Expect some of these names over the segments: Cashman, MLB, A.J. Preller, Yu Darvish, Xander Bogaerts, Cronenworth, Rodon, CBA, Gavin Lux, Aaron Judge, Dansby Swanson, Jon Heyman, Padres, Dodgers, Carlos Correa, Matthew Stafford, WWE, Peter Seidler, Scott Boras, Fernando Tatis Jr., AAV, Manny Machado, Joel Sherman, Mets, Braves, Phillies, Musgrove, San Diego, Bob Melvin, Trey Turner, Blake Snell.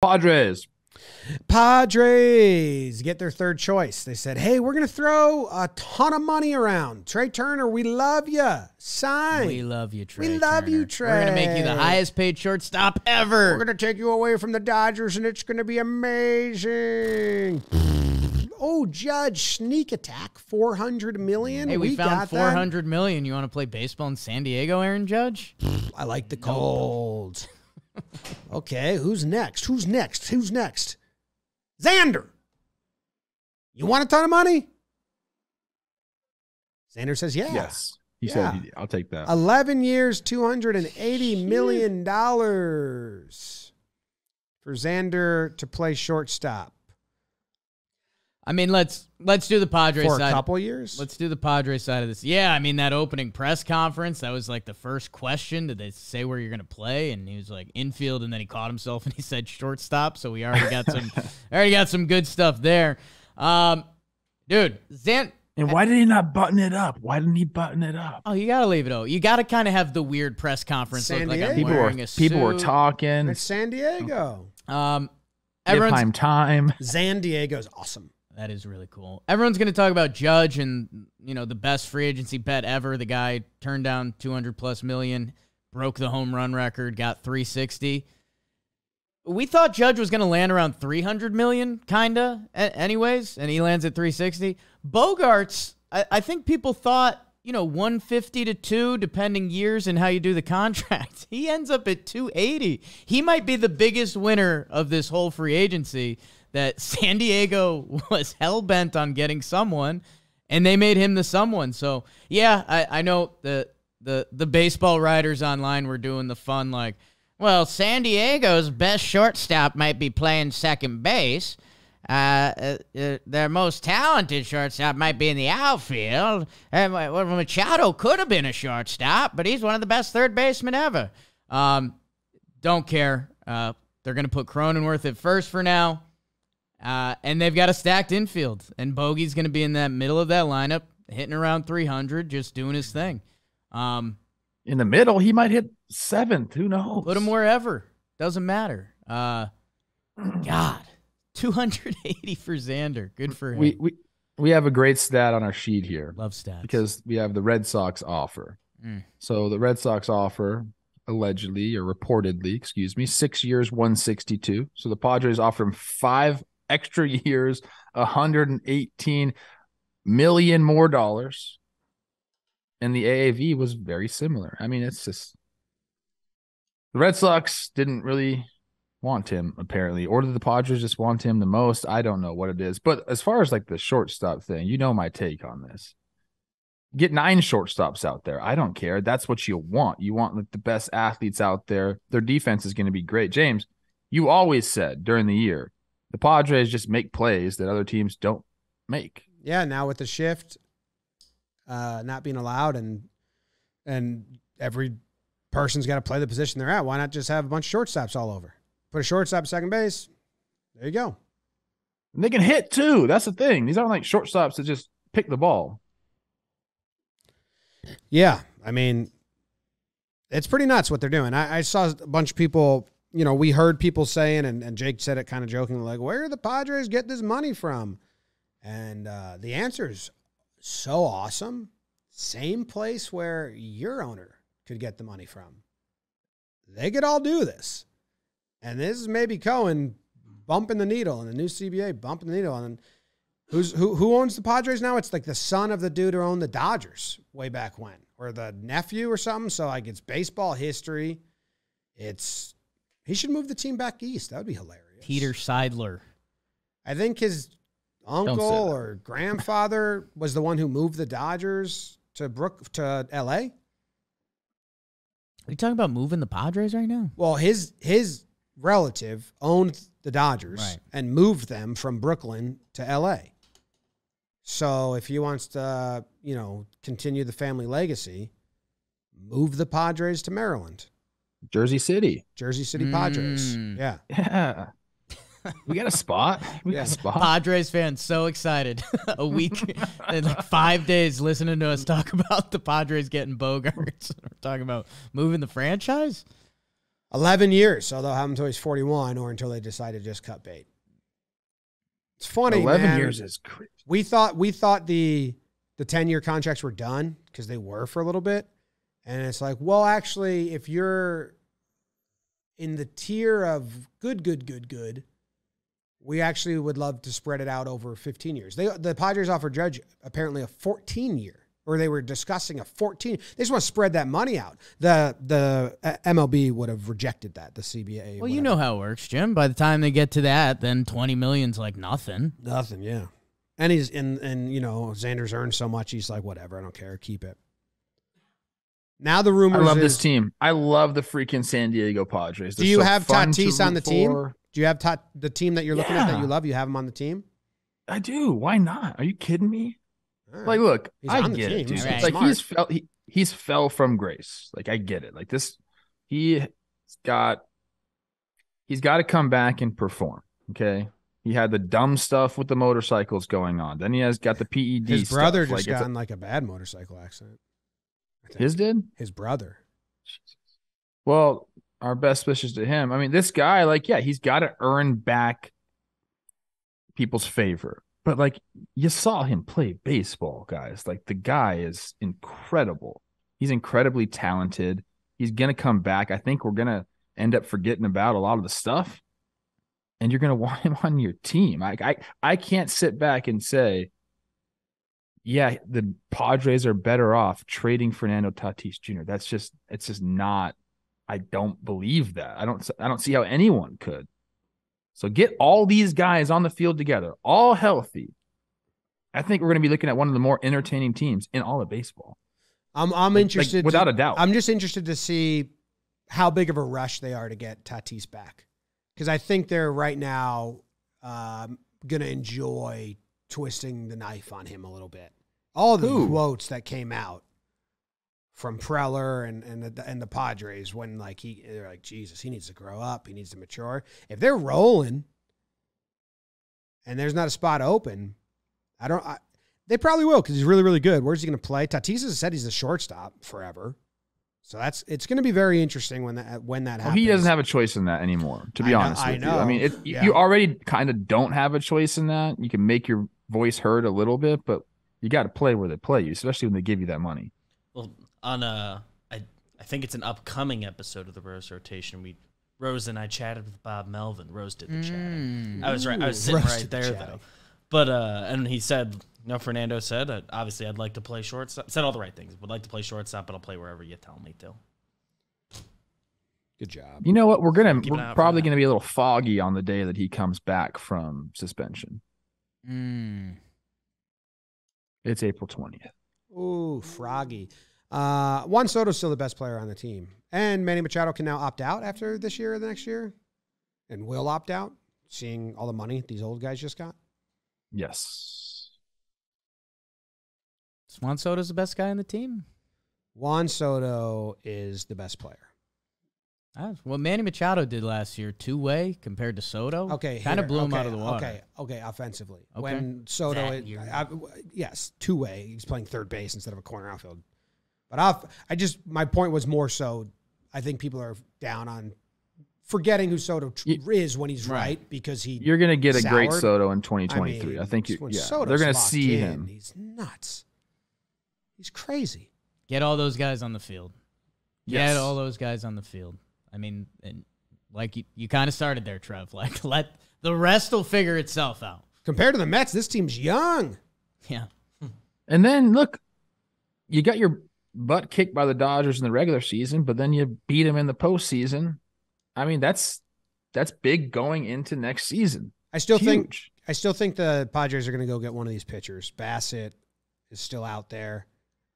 Padres get their third choice. They said, hey, we're going to throw a ton of money around. Trey Turner, we love you. Sign. We love you, Trey. We love you, Trey. We're going to make you the highest paid shortstop ever. We're going to take you away from the Dodgers, and it's going to be amazing. Oh, Judge, sneak attack, $400 million. Hey, we found $400 million. You want to play baseball in San Diego, Aaron Judge? I like the cold. Okay, who's next? Who's next? Who's next? Xander, you want a ton of money? Xander says, yeah. Yes. He said, I'll take that. 11 years, $280 million for Xander to play shortstop. I mean, let's do the Padres side. For a couple years? Let's do the Padres side of this. Yeah, I mean, that opening press conference, that was like the first question. Did they say where you're going to play? And he was like infield, and then he caught himself and he said shortstop. So we already got some good stuff there. Dude, Xander. And why did he not button it up? Why didn't he button it up? Oh, you got to leave it out. You got to kind of have the weird press conference look like I'm wearing a suit. People were talking. It's San Diego. Everyone's time. San Diego's awesome. That is really cool. Everyone's going to talk about Judge and, you know, the best free agency bet ever. The guy turned down 200+ million, broke the home run record, got 360. We thought Judge was going to land around 300 million, kind of, anyways, and he lands at 360. Bogaerts, I think people thought, you know, 150 to 2, depending years and how you do the contract. He ends up at 280. He might be the biggest winner of this whole free agency. That San Diego was hell-bent on getting someone, and they made him the someone. So, yeah, I know the baseball writers online were doing the fun, like, well, San Diego's best shortstop might be playing second base. Their most talented shortstop might be in the outfield. And Machado could have been a shortstop, but he's one of the best third basemen ever. Don't care. They're going to put Cronenworth at first for now. And they've got a stacked infield, and Bogey's going to be in that middle of that lineup, hitting around 300, just doing his thing. In the middle, he might hit 7th. Who knows? Put him wherever. Doesn't matter. God, 280 for Xander. Good for him. We have a great stat on our sheet here. Love stats. Because we have the Red Sox offer. So the Red Sox offer, allegedly or reportedly, excuse me, 6 years, 162. So the Padres offer him 5 extra years, $118 million more dollars, and the AAV was very similar. I mean, it's just the Red Sox didn't really want him apparently, or did the Padres just want him the most? I don't know what it is. But as far as like the shortstop thing, you know my take on this. Get 9 shortstops out there. I don't care. That's what you want. You want like the best athletes out there. Their defense is going to be great. James, you always said during the year, the Padres just make plays that other teams don't make. Yeah, now with the shift not being allowed and every person's got to play the position they're at, why not just have a bunch of shortstops all over? Put a shortstop at second base. There you go. And they can hit too. That's the thing. These aren't like shortstops that just pick the ball. Yeah, I mean, it's pretty nuts what they're doing. I saw a bunch of people... You know, we heard people saying, and Jake said it kind of jokingly, like, where do the Padres get this money from? And the answer is so awesome. Same place where your owner could get the money from. They could all do this. And this is maybe Cohen bumping the needle and the new CBA bumping the needle. And who owns the Padres now? It's like the son of the dude who owned the Dodgers way back when, or the nephew or something. So, like, it's baseball history. It's... He should move the team back east. That would be hilarious. Peter Seidler. I think his uncle or grandfather was the one who moved the Dodgers to LA. Are you talking about moving the Padres right now? Well, his relative owned the Dodgers and moved them from Brooklyn to LA. So if he wants to, you know, continue the family legacy, move the Padres to Maryland. Jersey City Padres. Yeah. We got a spot. We got a spot. Padres fans so excited. A week and like 5 days listening to us talk about the Padres getting Bogaerts. We're talking about moving the franchise. 11 years, although have him until he's 41 or until they decide to just cut bait. It's funny, 11 man. Years is crazy. We thought the 10-year contracts were done because they were for a little bit. And it's like, well, actually, if you're in the tier of good, we actually would love to spread it out over 15 years. The Padres offered Judge apparently a 14-year, or they were discussing a 14. They just want to spread that money out. The MLB would have rejected that, the CBA. Well, you know how it works, Jim. By the time they get to that, then $20 million's like nothing. Nothing, yeah. And he's and you know, Xander's earned so much, he's like, whatever, I don't care, keep it. Now the rumors. I love this team. I love the freaking San Diego Padres. They're so fun to root for. Do you have Tatis on the team? Do you have the team that you're looking at that you love? You have him on the team? I do. Why not? Are you kidding me? Right. Like, look, I get it, dude. Right. Like he's fell from grace. Like I get it. Like this, he's got to come back and perform. Okay. He had the dumb stuff with the motorcycles going on. Then he has got the PED. His brother stuff. Just like, got in like a bad motorcycle accident. His did? His brother. Jesus. Well, our best wishes to him. I mean, this guy, like, yeah, he's got to earn back people's favor. But, like, you saw him play baseball, guys. Like, the guy is incredible. He's incredibly talented. He's going to come back. I think we're going to end up forgetting about a lot of the stuff. And you're going to want him on your team. I can't sit back and say, yeah, the Padres are better off trading Fernando Tatis Jr. That's just, it's just not, I don't believe that. I don't see how anyone could. So get all these guys on the field together, all healthy. I think we're going to be looking at one of the more entertaining teams in all of baseball. I'm interested. Like, without a doubt. I'm just interested to see how big of a rush they are to get Tatis back. Because I think they're right now going to enjoy twisting the knife on him a little bit. All the quotes that came out from Preller and the Padres when like they're like, Jesus, he needs to grow up, he needs to mature. If they're rolling and there's not a spot open, they probably will because he's really, really good. Where's he going to play? Tatis has said he's the shortstop forever. So it's going to be very interesting when that happens. Well, he doesn't have a choice in that anymore, to be honest with you. I mean, you already kind of don't have a choice in that. You can make your voice heard a little bit, but you got to play where they play you, especially when they give you that money. Well, on I think it's an upcoming episode of the Rose Rotation. Rose and I chatted with Bob Melvin. Rose did the chatting. I was right. I was sitting Rose right there though. But and he said, Fernando said, obviously I'd like to play shortstop. Said all the right things. Would like to play shortstop, but I'll play wherever you tell me to. Good job. You know what? We're probably going to be a little foggy on the day that he comes back from suspension. It's April 20th. Ooh, froggy. Juan Soto's still the best player on the team. And Manny Machado can now opt out after this year or the next year. And will opt out, seeing all the money these old guys just got. Yes. Juan Soto's the best guy on the team. Juan Soto is the best player. Well, Manny Machado did last year, two-way compared to Soto. Okay, kind of blew him out of the water. Okay, offensively. Okay. When Soto, yes, two-way. He's playing third base instead of a corner outfield. But my point was more so, I think people are down on forgetting who Soto is when he's right because you're going to get a great Soto in 2023. I think they're going to see him. He's nuts. He's crazy. Get all those guys on the field. Yes. Get all those guys on the field. I mean, and like you kind of started there, Trev. Like, let the rest will figure itself out. Compared to the Mets, this team's young. Yeah. And then, look, you got your butt kicked by the Dodgers in the regular season, but then you beat them in the postseason. I mean, that's big going into next season. I still think the Padres are going to go get one of these pitchers. Bassett is still out there.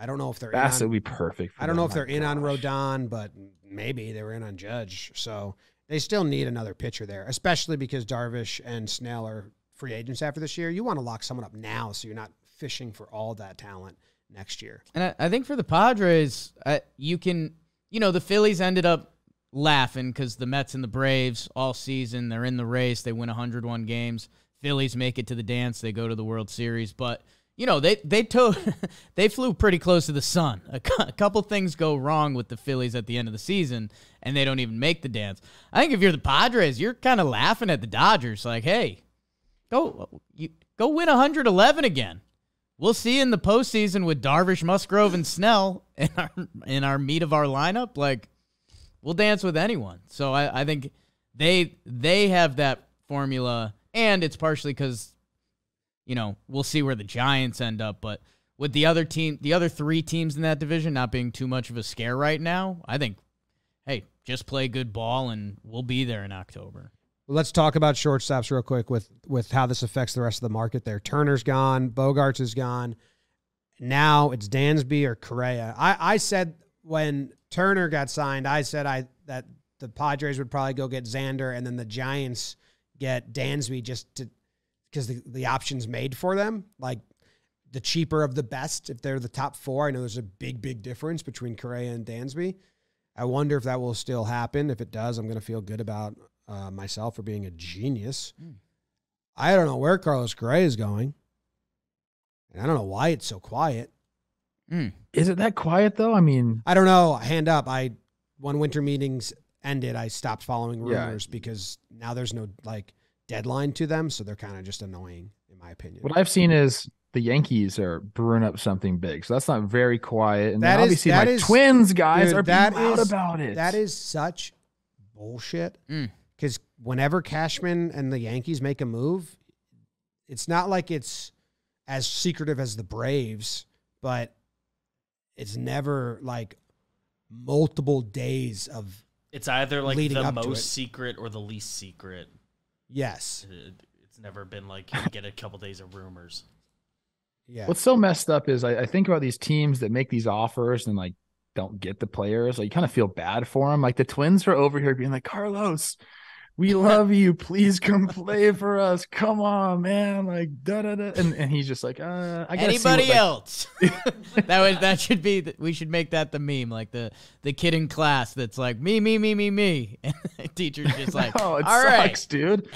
I don't know if they're Bassett would be perfect. I don't know if they're in on Rodon, but maybe they were in on Judge. So they still need another pitcher there, especially because Darvish and Snell are free agents after this year. You want to lock someone up now so you're not fishing for all that talent next year. And I think for the Padres, the Phillies ended up laughing because the Mets and the Braves all season, they're in the race. They win 101 games. Phillies make it to the dance. They go to the World Series. But you know, they flew pretty close to the sun. A couple things go wrong with the Phillies at the end of the season, and they don't even make the dance. I think if you're the Padres, you're kind of laughing at the Dodgers, like, hey, go win 111 again. We'll see you in the postseason with Darvish, Musgrove, and Snell in our meat of our lineup. Like, we'll dance with anyone. So I think they have that formula, and it's partially because, you know, we'll see where the Giants end up, but with the other three teams in that division not being too much of a scare right now, I think, hey, just play good ball and we'll be there in October. Let's talk about shortstops real quick with how this affects the rest of the market there. Turner's gone. Bogaerts is gone. Now it's Dansby or Correa. I said when Turner got signed, I said that the Padres would probably go get Xander and then the Giants get Dansby just to because the option's made for them. Like, the cheaper of the best if they're the top four. I know there's a big, big difference between Correa and Dansby. I wonder if that will still happen. If it does, I'm going to feel good about myself for being a genius. I don't know where Carlos Correa is going, and I don't know why it's so quiet. Is it that quiet though? I mean, I don't know. Hand up. When winter meetings ended, I stopped following rumors because now there's no like deadline to them, so they're kind of just annoying, in my opinion. What I've seen is the Yankees are brewing up something big, so that's not very quiet. And that obviously, my Twins guys are being loud about it. That is such bullshit. Because whenever Cashman and the Yankees make a move, it's not like it's as secretive as the Braves, but it's never like multiple days of. It's either like the most secret or the least secret. Yes. It's never been like you get a couple days of rumors. Yeah. What's so messed up is I think about these teams that make these offers and like don't get the players. Like, you kind of feel bad for them. Like, the Twins are over here being like, Carlos, we love you. Please come play for us. Come on, man. Like, da da da. And he's just like, I got anybody see what, else. Like that should be. We should make that the meme. Like the kid in class that's like me. And the teacher's just like, oh, no, it sucks, right, dude.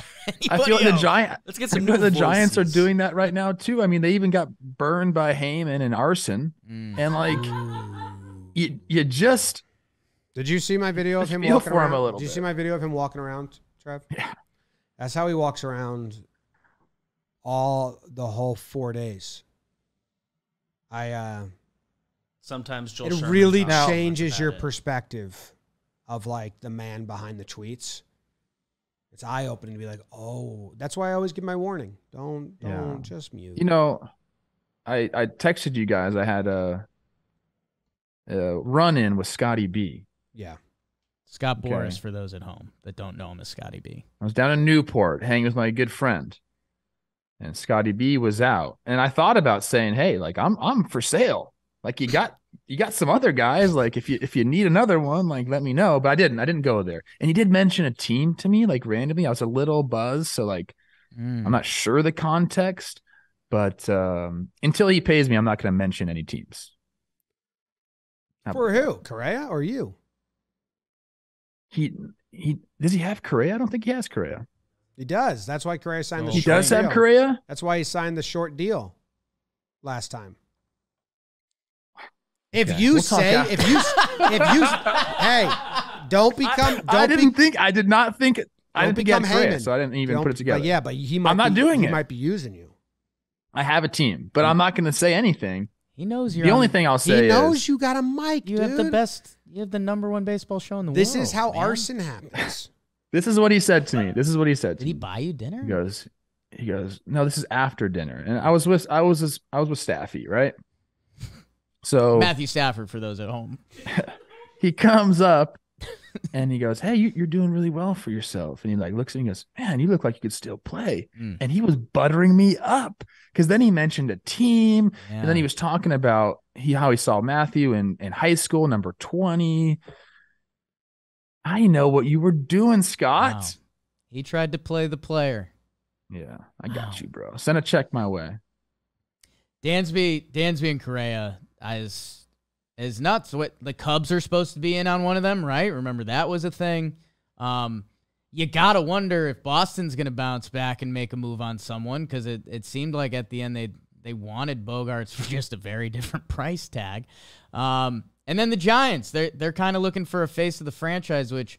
I feel like the Giants. Let's get some. The voices. Giants are doing that right now too. I mean, they even got burned by Heyman and Arson. And like, you just. Did you see my video of him walking around? Did you see my video of him walking around? Trev? Yeah. That's how he walks around the whole 4 days. Sometimes Joel Sherman really changes your perspective of like the man behind the tweets. It's eye opening to be like, oh, that's why I always give my warning. Don't just mute. You know, I texted you guys. I had a run in with Scotty B. Yeah. Scott Boras, for those at home that don't know him, is Scotty B. I was down in Newport hanging with my good friend, and Scotty B was out. And I thought about saying, "Hey, like I'm for sale. Like you got some other guys. Like if you need another one, like let me know." But I didn't go there. And he did mention a team to me, like randomly. I was a little buzzed, so like I'm not sure the context. But until he pays me, I'm not going to mention any teams. For who? Correa or you? He does he have Correa? I don't think he has Correa. He does. That's why Correa signed the short deal. He does have Correa? That's why he signed the short deal last time. Hey, I did not think Correa, so I didn't even put it together. Yeah, but he might be using you. I have a team, but I'm not going to say anything. He knows you're the only thing I'll say. He knows you got a mic. You have the best. You have the #1 baseball show in the world. This is how arson happens. This is what he said to me. This is what he said to me. Did he buy you dinner? He goes, no, this is after dinner. And I was with Staffy, right? So Matthew Stafford, for those at home. He comes up and he goes, hey, you're doing really well for yourself. And he like looks at me and goes, man, you look like you could still play. And he was buttering me up because then he mentioned a team. Yeah. And then he was talking about how he saw Matthew in high school, number 20. I know what you were doing, Scott. Wow. He tried to play the player. Yeah, I got you, bro. Send a check my way. Dansby and Correa is nuts. What the Cubs are supposed to be in on one of them, right? Remember that was a thing. You gotta wonder if Boston's gonna bounce back and make a move on someone because it seemed like at the end they they wanted Bogaerts for just a very different price tag. And then the Giants, they're kind of looking for a face of the franchise, which,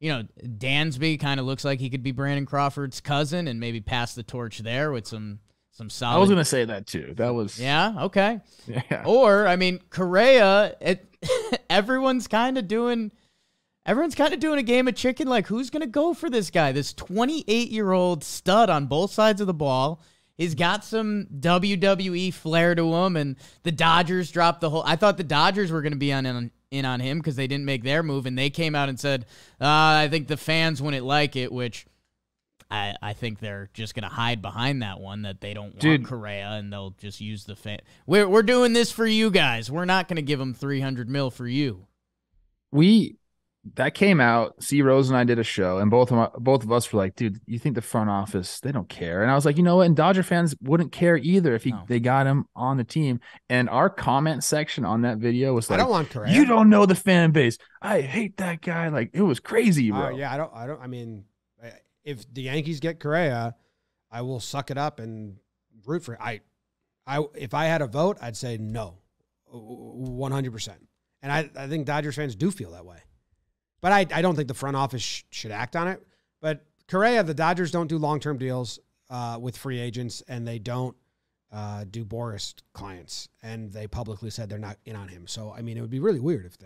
you know, Dansby kind of looks like he could be Brandon Crawford's cousin and maybe pass the torch there with some solid. I was going to say that too. That was. Yeah. Okay. Yeah. Or, I mean, Correa, everyone's kind of doing a game of chicken. Like, who's going to go for this guy? This 28-year-old stud on both sides of the ball. He's got some WWE flair to him, and the Dodgers dropped the whole. I thought the Dodgers were going to be in on him because they didn't make their move, and they came out and said, I think the fans wouldn't like it, which I think they're just going to hide behind that one, that they don't want Correa, and they'll just use the fan. We're doing this for you guys. We're not going to give them $300 million for you. That came out. C. Rose and I did a show, and both of us were like, dude, you think the front office, they don't care? And I was like, you know what? And Dodger fans wouldn't care either if they got him on the team. And our comment section on that video was like, I don't want Correa. You don't know the fan base. I hate that guy. Like, it was crazy, bro. Yeah, I mean, if the Yankees get Correa, I will suck it up and root for it. If I had a vote, I'd say no, 100%. And I think Dodgers fans do feel that way. But I don't think the front office should act on it. But Correa, the Dodgers don't do long-term deals with free agents, and they don't do Boras clients. And they publicly said they're not in on him. So, I mean, it would be really weird if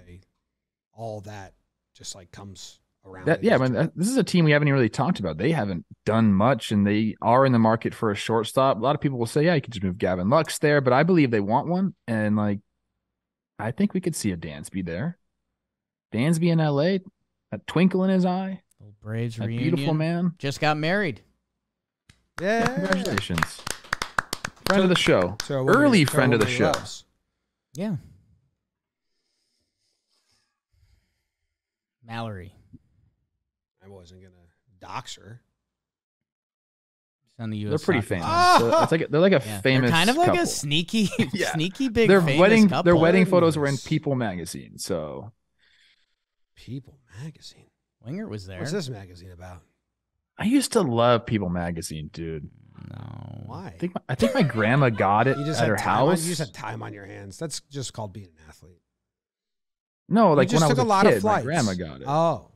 all that just, like, comes around. This is a team we haven't even really talked about. They haven't done much, and they are in the market for a shortstop. A lot of people will say, yeah, you could just move Gavin Lux there, but I believe they want one. And, like, I think we could see a Dansby there. Dansby in L.A., a twinkle in his eye. Old Braves reunion. Beautiful man. Just got married. Yeah. Congratulations. Friend of the show. So early friend of the show. Yeah. Mallory. I wasn't going to dox her. On the US they're pretty soccer. Famous. Oh! They're like a famous they're kind of like couple. A sneaky, sneaky big their famous wedding, couple. Their wedding photos were in People magazine, so... People magazine. Winger was there. What's this magazine about? I used to love People magazine, dude. No. Why? I think my grandma got it at her house. You just had time on your hands. That's just called being an athlete. No, like when I was a kid, my grandma got it. Oh.